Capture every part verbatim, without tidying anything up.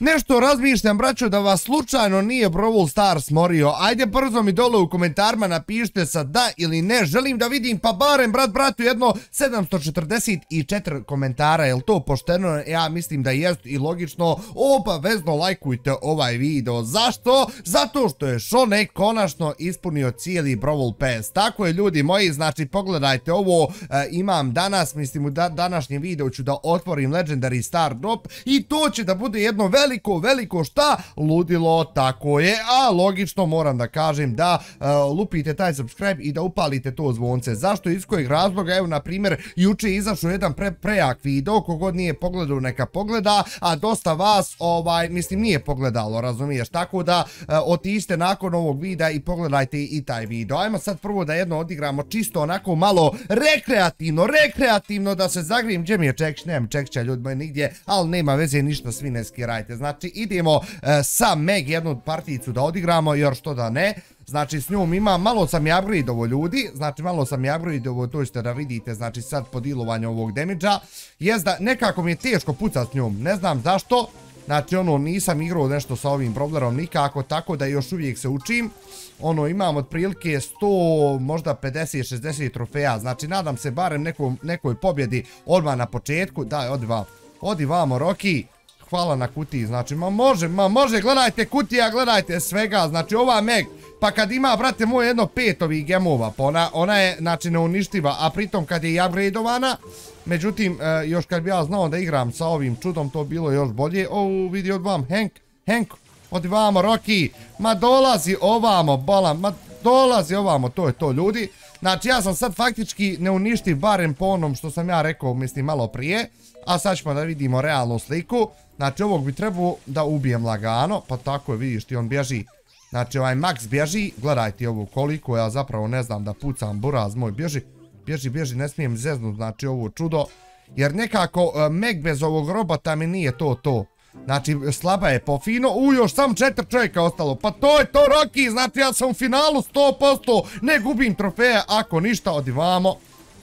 Nešto razmišljam, braćo, da vas slučajno nije Brawl Stars morio. Ajde brzo mi dole u komentarima napišite sa da ili ne. Želim da vidim pa barem, brat, bratu, jedno sedamsto četrdeset četiri komentara. Jel to pošteno? Ja mislim da jest i logično. Obavezno lajkujte ovaj video. Zašto? Zato što je Šone konačno ispunio cijeli Brawl Pass. Tako je, ljudi moji, znači pogledajte ovo. Imam danas, mislim u današnjem videu ću da otvorim Legendary Star Drop i to će da bude jedno veliko veliko, veliko šta? Ludilo, tako je, a logično moram da kažem da lupite taj subscribe i da upalite to zvonce. Zašto, iz kojeg razloga? Evo, na primjer, juče je izašao jedan prejak video, kogod nije pogledao neka pogleda, a dosta vas, ovaj, mislim, nije pogledalo, razumiješ, tako da otište nakon ovog videa i pogledajte i taj video. Ajmo sad prvo da jedno odigramo čisto onako malo rekreativno, rekreativno da se zagrijem. Gdje mi je čekš? Nemam čekća, ljudima, nigdje, ali nema veze, ništa, svi ne skirajte. Znači idemo sa Meg jednu partijicu da odigramo, jer što da ne. Znači s njom imam, malo sam i upgradeovo, ljudi, znači malo sam i upgradeovo, to ćete da vidite, znači sad podilovanje ovog damage-a. Jezda, nekako mi je teško pucat s njom, ne znam zašto, znači ono, nisam igrao nešto sa ovim brawlerom nikako, tako da još uvijek se učim. Ono, imam otprilike sto, možda pedeset šezdeset trofeja, znači nadam se barem nekoj pobjedi odmah na početku. Daj, odi vam, odi vamo, Roki. Hvala na kutiji, znači, ma može, ma može, gledajte kutija, gledajte svega, znači ova Meg, pa kad ima, brate moj, jedno pet ovih gemova, pa ona je, znači, neuništiva, a pritom kad je i upgradeovana. Međutim, još kad bi ja znao da igram sa ovim čudom, to bilo još bolje. O, vidi, od vam, Hank, Hank, odi vamo, Rocky, ma dolazi ovamo, bolam, ma dolazi ovamo, to je to, ljudi. Znači, ja sam sad faktički neuništiv, barem po onom što sam ja rekao, mislim, malo prije. A sad ćemo da vidimo realnu sliku. Znači, ovog bi trebao da ubijem lagano. Pa tako je, vidiš ti, on bježi. Znači, ovaj Max bježi. Gledajte ovo koliko, ja zapravo ne znam da pucam, buraz moj. Bježi, bježi, bježi, ne smijem zeznut, znači, ovo čudo. Jer nekako, Meg bez ovog robota mi nije to to. Znači, slaba je po fino. U, još sam četiri čovjeka ostalo. Pa to je to, Rocky, znači, ja sam u finalu sto posto. Ne gubim trofeje, ako ništa, odivamo.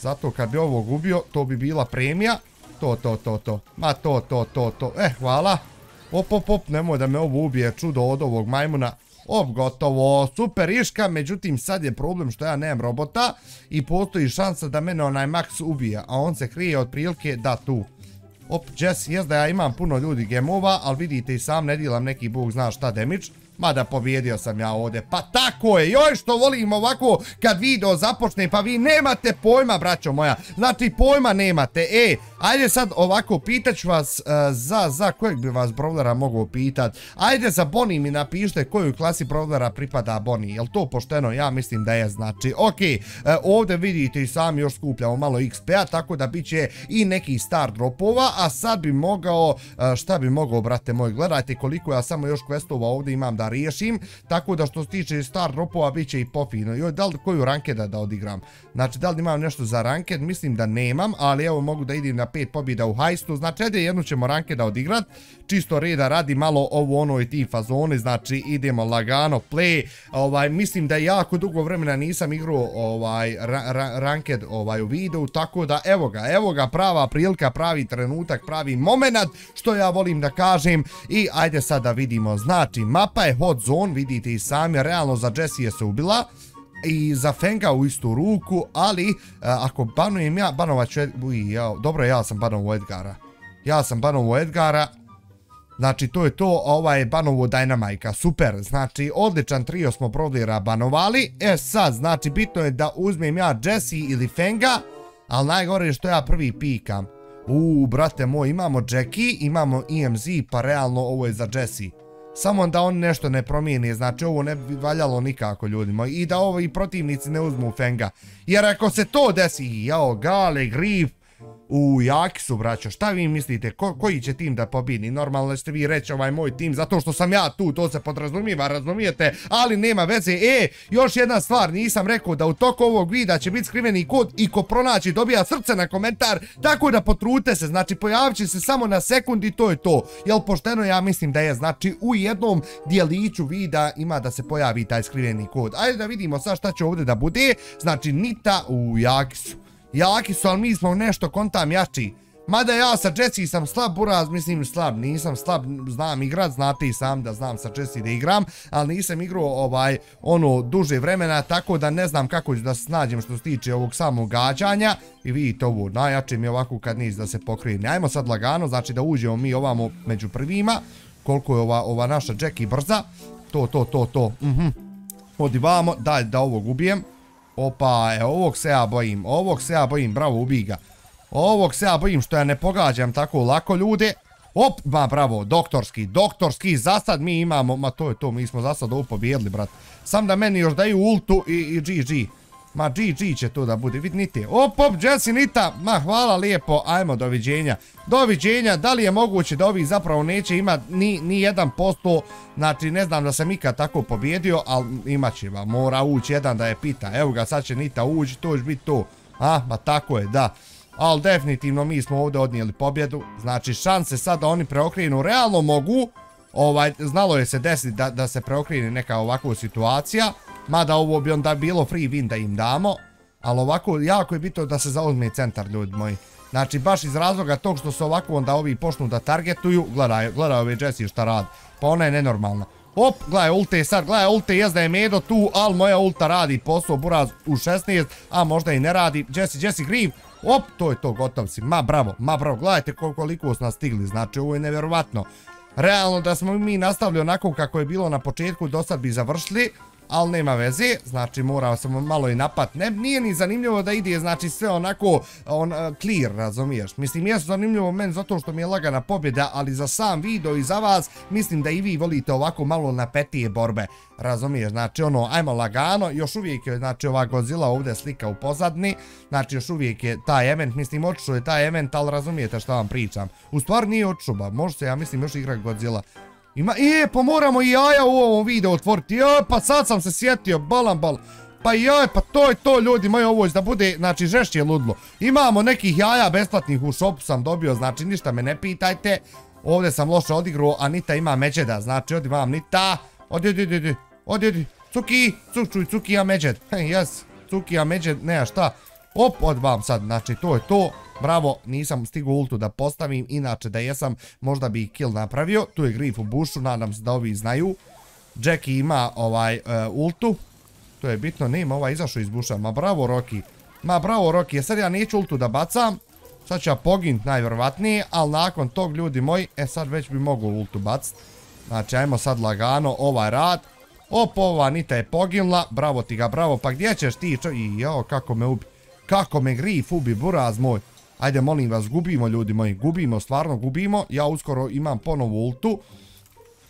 Zato kad bi ovo gubio, to bi bila premija. To, to, to, to, ma to, to, to, to, eh, hvala, op, op, op, nemoj da me ovo ubije čudo od ovog majmuna. Op, gotovo, super iška, međutim sad je problem što ja nemam robota i postoji šansa da mene onaj Max ubija, a on se krije otprilike da tu. Op, Jess, jest da ja imam puno ljudi gemova, ali vidite i sam ne dilam neki bog zna šta damage. Mada pobjedio sam ja ovdje, pa tako je, joj što volim ovako kad video započne, pa vi nemate pojma, braćo moja, znači pojma nemate. E, ajde sad ovako, pitaću vas za, za kojeg bi vas brawlera mogao pitat, ajde za Bonnie mi napišite koju klasi brawlera pripada Bonnie, jel to pošteno? Ja mislim da je, znači, okej, ovdje vidite i sami još skupljamo malo iks pe-a, tako da bit će i nekih star dropova, a sad bi mogao, šta bi mogao, brate moj, gledajte koliko ja samo još questova ovdje imam da riješim, tako da što se tiče star dropova bit će i pofino. Joj, da li koju rankeda da odigram? Znači, da li imam nešto za ranked? Mislim da nemam, ali evo mogu da idem na pet pobjeda u hajstu, znači ajde jednu ćemo rankeda odigrat, čisto reda radi malo ovo ono i ti fazone, znači idemo lagano, play, ovaj, mislim da jako dugo vremena nisam igrao ovaj ranked ovaj u videu, tako da evo ga, evo ga prava prilika, pravi trenutak, pravi moment, što ja volim da kažem. I ajde sad da vidimo, znači mapa je hot zone, vidite i sami, realno za Jessie je se ubila i za Fenga u istu ruku, ali ako banujem ja, banovat ću, dobro, ja sam banovo Edgara, ja sam banovo Edgara, znači to je to, ovaj je banovo Dynamike-a, super, znači odličan trio smo prodira banovali. E sad, znači bitno je da uzmem ja Jessie ili Fenga, ali najgore je što ja prvi pikam. Uuu, brate moj, imamo Jackie, imamo E M Z, pa realno ovo je za Jessie. Samo da on nešto ne promijeni, znači ovo ne bi valjalo nikako, ljudima, i da ovi protivnici ne uzmu Fenga. Jer ako se to desi, jao, Gale, Grif, u jaki su, braćo, šta vi mislite, koji će tim da pobini? Normalno ćete vi reći ovaj moj tim, zato što sam ja tu, to se podrazumiva, razumijete, ali nema veze. E, još jedna stvar, nisam rekao da u toku ovog videa će biti skriveni kod i ko pronaći dobija srce na komentar, tako da potrudite se, znači pojavit će se samo na sekundi, to je to, jel pošteno? Ja mislim da je, znači u jednom dijeliću videa ima da se pojavi taj skriveni kod. Ajde da vidimo sad šta će ovdje da bude, znači Nita, u jaki su. Jaki su, ali mi smo nešto kontam jači. Mada ja sa Jessie sam slab buraz, mislim slab, nisam slab, znam igrat, znate i sam da znam sa Jessie da igram, ali nisam igrao ovaj, ono, duže vremena, tako da ne znam kako ću da se snađem što se tiče ovog samog gađanja, i vidite ovo, najjače mi je ovako kad niz da se pokrene. Ajmo sad lagano, znači da uđemo mi ovamo među prvima, koliko je ova, ova naša Jackie brza, to, to, to, to, mhm, odivamo, daj da ovog ubijem, opa, evo, ovog se ja bojim, ovog se ja bojim, bravo, ubij ga. Ovog se ja bojim što ja ne pogađam tako lako ljude. Op, ma bravo, doktorski, doktorski, za sad mi imamo, ma to je to, mi smo za sad ovo pobjedili, brat. Sam da meni još daju ultu i dži dži. Ma dži dži će to da bude, vid Nite. Op, op, Jessie, Nita, ma hvala lijepo, ajmo, doviđenja. Doviđenja, da li je moguće da ovi zapravo neće imat ni jedan posto, znači ne znam da sam ikad tako pobjedio, ali imat će, ma mora ući jedan da je pita. Evo ga, sad će Nita ući, to će biti to. A, ma tako je, da. Ali definitivno mi smo ovdje odnijeli pobjedu. Znači šanse sad da oni preokrenu realno mogu. Znalo je se desiti da se preokrene neka ovakva situacija. Mada ovo bi onda bilo free win da im damo. Ali ovako jako je bitno da se zauzme centar, ljudi moji. Znači baš iz razloga tog što se ovako onda ovi počnu da targetuju. Gledaj ove Jessie šta radi. Pa ona je nenormalna. Op, gledaj ulte sad, gledaj ulte, jezda je Medo tu. Ali moja ulta radi posao buraz u šesnaest. A možda i ne radi. Jessie, Jessie, griv. Op, to je to, gotov si, ma bravo, ma bravo, gledajte koliko smo nas stigli, znači ovo je nevjerovatno. Realno da smo mi nastavili onako kako je bilo na početku, do sad bi završili, ali nema veze, znači morao sam malo i napat, nije ni zanimljivo da ide, znači sve onako clear, razumiješ, mislim jesu zanimljivo meni zato što mi je lagana pobjeda, ali za sam video i za vas, mislim da i vi volite ovako malo napetije borbe, razumiješ, znači ono, ajmo lagano, još uvijek je, znači ova Godzilla ovdje slika u pozadni, znači još uvijek je taj event, mislim otišao je taj event, ali razumijete šta vam pričam, u stvari nije otišao, ba, može se, ja mislim još igra Godzilla. E, pa moramo i jaja u ovom videu otvoriti, joj, pa sad sam se sjetio, balam, balam, pa joj, pa to je to, ljudi moji, ovo je da bude, znači, žešće ludlo. Imamo nekih jaja besplatnih, u šopu sam dobio, znači, ništa me ne pitajte, ovdje sam loše odigrao, a Nita ima međeda, znači, ovdje vam Nita, ovdje, ovdje, ovdje, ovdje, cuki, cučuj, cuki, ja međed, jes, cuki, ja međed, ne, šta, op, od vam sad, znači, to je to. Bravo, nisam stigao ultu da postavim, inače da jesam, možda bi kill napravio. Tu je grif u bušu, nadam se da ovi znaju. Jackie ima ovaj ultu, to je bitno, nema ovaj izašao iz buša, ma bravo Rocky, ma bravo Rocky, sad ja neću ultu da bacam, sad ću ja pogint najvjerovatnije, ali nakon tog, ljudi moji, e sad već bi mogu ultu bacat, znači ajmo sad lagano ovaj rad. Op, ova Nita je poginula, bravo ti ga, bravo, pa gdje ćeš ti, i jao, kako me ubi, kako me grif ubi, buraz moj. Ajde, molim vas, gubimo, ljudi moji, gubimo, stvarno gubimo, ja uskoro imam ponovu ultu.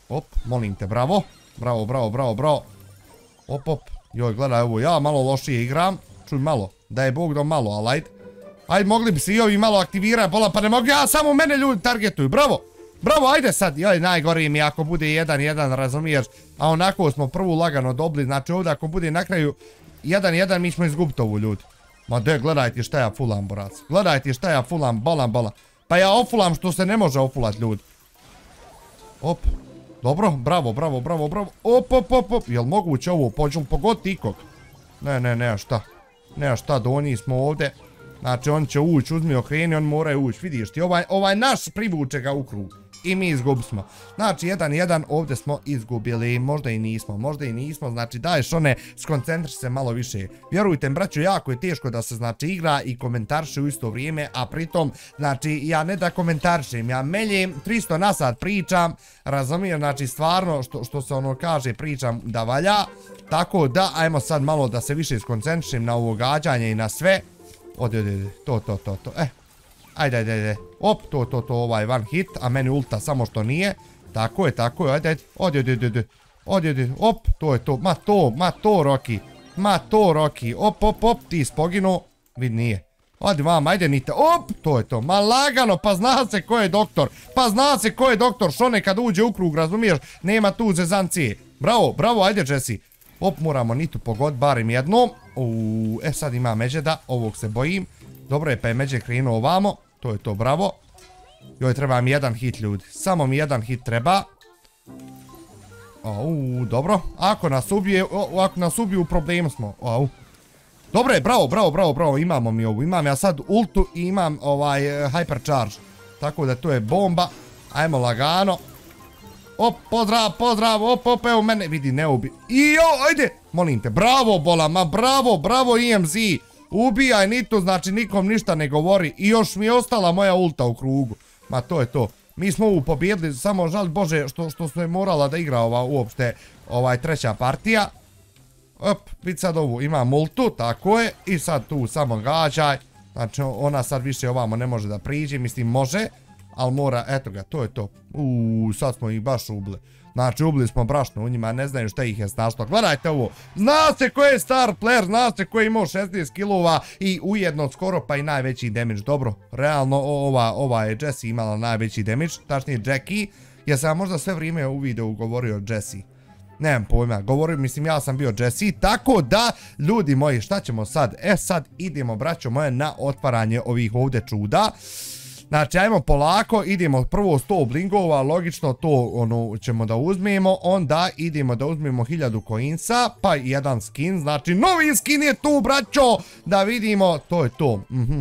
Op, molim te, bravo, bravo, bravo, bravo, bravo. Op, op, joj, gledaj ovo, ja malo lošije igram, čuj malo, daj Bog da malo, ali ajde. Ajde, mogli bi se i ovi malo aktivirati, bola, pa ne mogu, ja, samo mene ljudi targetuju, bravo, bravo, ajde sad, joj, najgore mi je ako bude jedan jedan, razumiješ, a onako smo prvu lagano dobili, znači ovdje ako bude na kraju jedan jedan, mi smo izgubiti ovu, ljudi. Ma de, gledaj ti šta ja fulam, borac. Gledaj ti šta ja fulam, balam, balam. Pa ja ofulam što se ne može ofulat, ljudi. Op. Dobro, bravo, bravo, bravo, bravo. Op, op, op, op. Jel moguće ovo? Pođu li pogoditi ikog? Ne, ne, ne, šta. Ne, šta, donji smo ovdje. Znači, on će ući, uzmi okreni, on moraju ući. Vidiš ti, ovaj naš privuče ga u krug. I mi izgubili smo. Znači, jedan jedan, ovdje smo izgubili, možda i nismo, možda i nismo, znači daješ one, skoncentri se malo više. Vjerujte, braću, jako je teško da se, znači, igra i komentarše u isto vrijeme, a pritom, znači, ja ne da komentaršem, ja meljem, tristo na sad pričam, razumijem, znači, stvarno, što se ono kaže, pričam da valja, tako da, ajmo sad malo da se više skoncentrišem na ovo gađanje i na sve. Ode, ode, ode, to, to, to, to, eh. Ajde, ajde, ajde, op, to, to, to, ovaj one hit, a meni ulta samo što nije, tako je, tako je, ajde, ajde, odje, odje, odje, odje, odje, op, to je to, ma to, ma to, Rocky, ma to, Rocky, op, op, op, ti spoginu, vid nije, odje vam, ajde, Nita, op, to je to, ma lagano, pa zna se ko je doktor, pa zna se ko je doktor, što nekad uđe u krug, razumiješ, nema tu zezancije, bravo, bravo, ajde, Jessie, op, moramo Nitu pogod, barim jednom, uuu, e, sad ima međeda, ovog se bojim, dobro je, pa je međe krenuo ovamo. To je to, bravo. Joj, treba mi jedan hit, ljudi. Samo mi jedan hit treba. Au, dobro. Ako nas ubije, ako nas ubiju, u problemu smo. Au. Dobro je, bravo, bravo, bravo, bravo, imamo mi ovu, imam ja sad ultu i imam ovaj hypercharge. Tako da to je bomba, ajmo lagano. Op, pozdrav, pozdrav, op, op, evo mene, vidi, ne ubi. I jo, ajde, molim te, bravo bola, ma bravo, bravo E M Z. Ubijaj Nitu, znači nikom ništa ne govori. I još mi je ostala moja ulta u krugu. Ma to je to. Mi smo ovu pobjedili, samo žal Bože što, što smo je morala da igra ova uopšte ovaj treća partija. Op, vidi sad ovu, imam ultu, tako je. I sad tu samo gađaj. Znači ona sad više ovamo ne može da priđe, mislim može. Ali mora, eto ga, to je to. Uuu, sad smo ih baš ubili. Znači ubili smo brašno u njima, ne znaju šta ih je snašlo. Gledajte ovo, zna se ko je star player, zna se ko je imao šesnaest kilova i ujedno skoro pa i najveći damage. Dobro, realno ova, ova je Jessie imala najveći damage, tačnije Jackie. Ja sam možda sve vrijeme u videu govorio Jessie. Nemam pojma, govorio, mislim ja sam bio Jessie, tako da, ljudi moji, šta ćemo sad? E sad idemo, braćo moje, na otvaranje ovih ovdje čuda. Znači, ajmo polako, idemo prvo sto blingova, logično to ono ćemo da uzmijemo, onda idemo da uzmijemo hiljadu coinsa, pa jedan skin, znači novi skin je tu, braćo, da vidimo, to je to, mhm.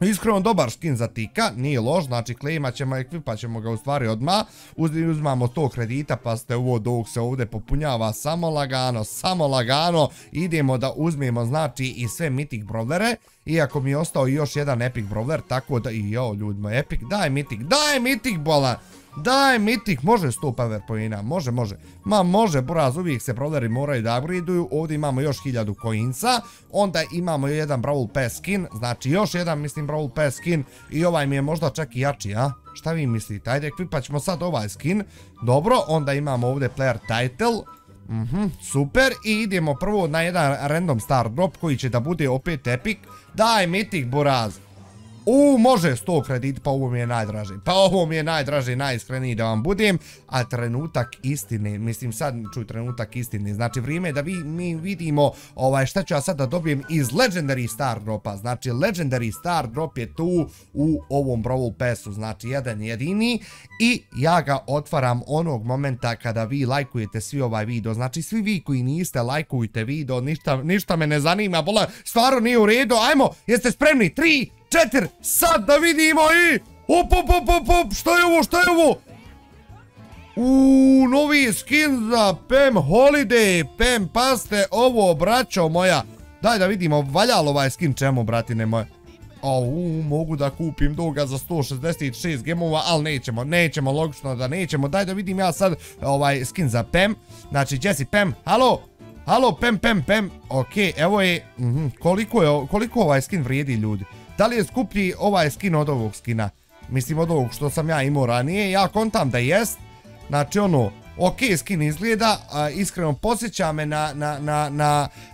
Iskreno dobar skin za Tika, nije loš, znači klejmat ćemo, ekvipat ćemo ga u stvari odmah, uzmamo sto kredita pa ste ovo dok se ovdje popunjava, samo lagano, samo lagano, idemo da uzmemo znači i sve mitik brawlere, iako mi je ostao još jedan epic brawler, tako da i jao ljudima epic, daj mitik, daj mitik bola! Daj mitik, može sto power poena, može, može, ma može, buraz, uvijek se brawleri moraju da upgradeuju, ovdje imamo još hiljadu coinsa, onda imamo jedan Brawl Pass skin, znači još jedan, mislim, Brawl Pass skin i ovaj mi je možda čak i jači, a? Šta vi mislite, ajde, ekvipat ćemo sad ovaj skin, dobro, onda imamo ovdje player title, mhm, super, i idemo prvo na jedan random star drop koji će da bude opet epic, daj mitik, buraz. U, može sto kredit, pa ovo mi je najdraži, pa ovo mi je najdraži, najiskreniji da vam budem, a trenutak istine, mislim sad ću trenutak istine, znači vrijeme da mi vidimo šta ću ja sad da dobijem iz Legendary Star Dropa, znači Legendary Star Drop je tu u ovom Brawl Passu, znači jedan jedini i ja ga otvaram onog momenta kada vi lajkujete svi ovaj video, znači svi vi koji niste lajkujte video, ništa me ne zanima, bola, stvarno nije u redu, ajmo, jeste spremni, tri, četiri, sad da vidimo i... Op, op, op, op, op, što je ovo, što je ovo? Uuu, novi skin za Pam Holiday, Pam, paste ovo, braćo moja. Daj da vidimo, valjalo ovaj skin čemu, bratine moje? Au, mogu da kupim doga za sto šezdeset šest gemova, ali nećemo, nećemo, logično da nećemo. Daj da vidim ja sad ovaj skin za Pam, znači Jessie Pam, halo? Halo, Pam, Pam, Pam, okej, evo je, koliko ovaj skin vrijedi, ljudi? Da li je skuplji ovaj skin od ovog skina? Mislim od ovog što sam ja imao ranije, ja kontam da jest. Znači ono, ok skin izgleda, iskreno posjeća me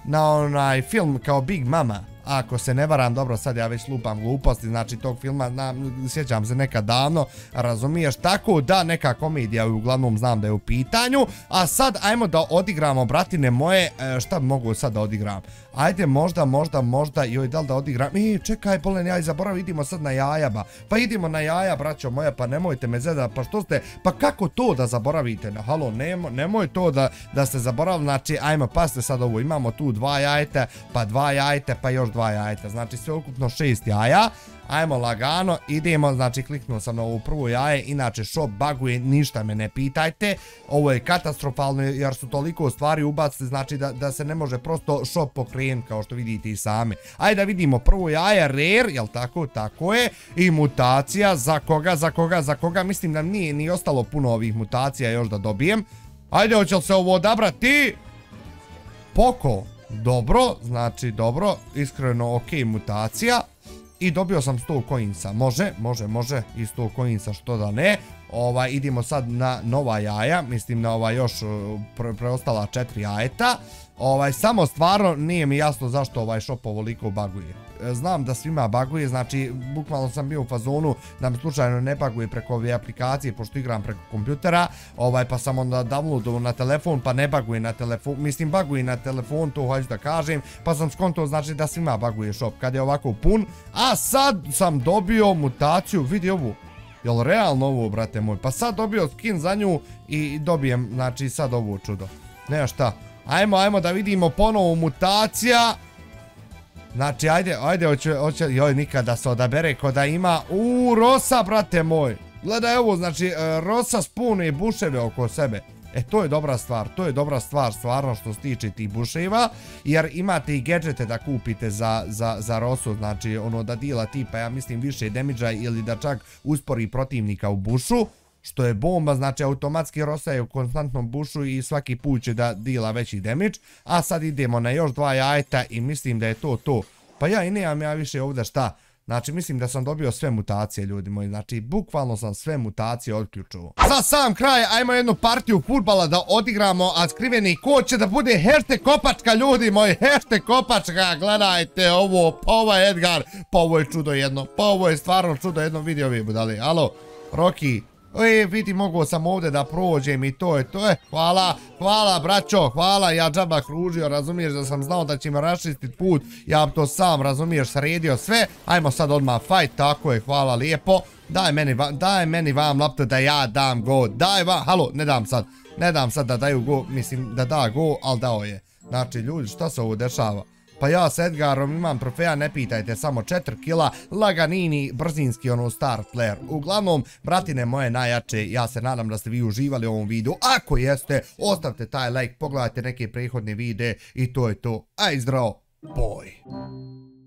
na onaj film kao Big Mama. Ako se ne varam, dobro sad ja već lupam gluposti, znači tog filma, sjećam se nekad davno, razumiješ, tako da neka komedija uglavnom znam da je u pitanju, a sad ajmo da odigramo, bratine moje, šta mogu sad da odigram, ajde možda, možda, možda, joj da li da odigram, i čekaj bolen jaj, zaboravim, idimo sad na jajaba, pa idimo na jaja, braćo moja, pa nemojte me zezati, pa što ste, pa kako to da zaboravite, halo, nemoj to da ste zaboravili, znači ajmo, paste sad ovo, imamo tu dva jajeta, pa dva jajeta, pa još dva jajeta, znači sve ukupno šest jaja, ajmo lagano, idemo, znači kliknuo sam na ovo prvo jaje, inače shop baguje, ništa me ne pitajte, ovo je katastrofalno jer su toliko stvari ubacili, znači da se ne može prosto shop pokrenuti kao što vidite i same. Ajde da vidimo prvo jaje, rare, jel tako, tako je, i mutacija, za koga, za koga, za koga, mislim da nije ni ostalo puno ovih mutacija još da dobijem, ajde hoće li se ovo odabrati, Poko, dobro, znači dobro, iskreno ok mutacija i dobio sam sto coinsa, može, može, može i sto coinsa što da ne, ovaj idemo sad na nova jaja, mislim na ova još preostala četiri jajeta, ovaj samo stvarno nije mi jasno zašto ovaj shop ovoliko baguje, znam da svima baguje, znači bukvalno sam bio u fazonu da mi slučajno ne baguje preko ove aplikacije pošto igram preko kompjutera, ovaj pa sam onda downloadovo na telefon pa ne baguje na telefon, mislim baguje na telefon, to hoću da kažem, pa sam skonto znači da svima baguje shop kad je ovako pun, a sad sam dobio mutaciju, vidi ovu. Jel realno ovo, brate moj? Pa sad dobio skin za nju i dobijem, znači, sad ovo čudo. Nema šta. Ajmo, ajmo da vidimo ponovo mutacija. Znači, ajde, ajde, hoće, hoće, joj, nikada se odabere ko da ima, uuu, Rosa, brate moj. Gledaj ovo, znači, Rosa spune i buševe oko sebe. E, to je dobra stvar, to je dobra stvar, stvarno, što se tiče tih buševa, jer imate i gadgete da kupite za, za, za Rosu, znači, ono, da dila tipa, ja mislim, više damage-a ili da čak uspori protivnika u bušu, što je bomba, znači, automatski Rosa je u konstantnom bušu i svaki put će da dila veći damage, a sad idemo na još dva jajeta i mislim da je to to, pa ja i nemam ja više ovdje šta, znači mislim da sam dobio sve mutacije, ljudi moji, znači bukvalno sam sve mutacije otključuo. Za sam kraj ajmo jednu partiju fudbala da odigramo, a skriveni ko će da bude hashtag kopačka, ljudi moji, hashtag kopačka, gledajte ovo, pa ovo je Edgar, pa ovo je čudo jedno, pa ovo je stvarno čudo jedno, vidio vi budali, alo, Roki. E, vidi, mogao sam ovdje da prođem i to je to je, hvala, hvala braćo, hvala, ja džaba kružio, razumiješ, da sam znao da će me rašistit put, ja to sam, razumiješ, sredio sve, ajmo sad odmah fight, tako je, hvala lijepo, daj meni, daj meni vam lapte da ja dam go, daj vam, halo, ne dam sad, ne dam sad da daju go, mislim da da go, ali dao je, znači ljudi, šta se ovo dešava? Pa ja s Edgarom imam trofeja, ne pitajte, samo četiri kila, laganini, brzinski, ono, star player. Uglavnom, bratine moje najjače, ja se nadam da ste vi uživali u ovom videu. Ako jeste, ostavite taj like, pogledajte neke prethodne videe i to je to. Aj zdravo, boj!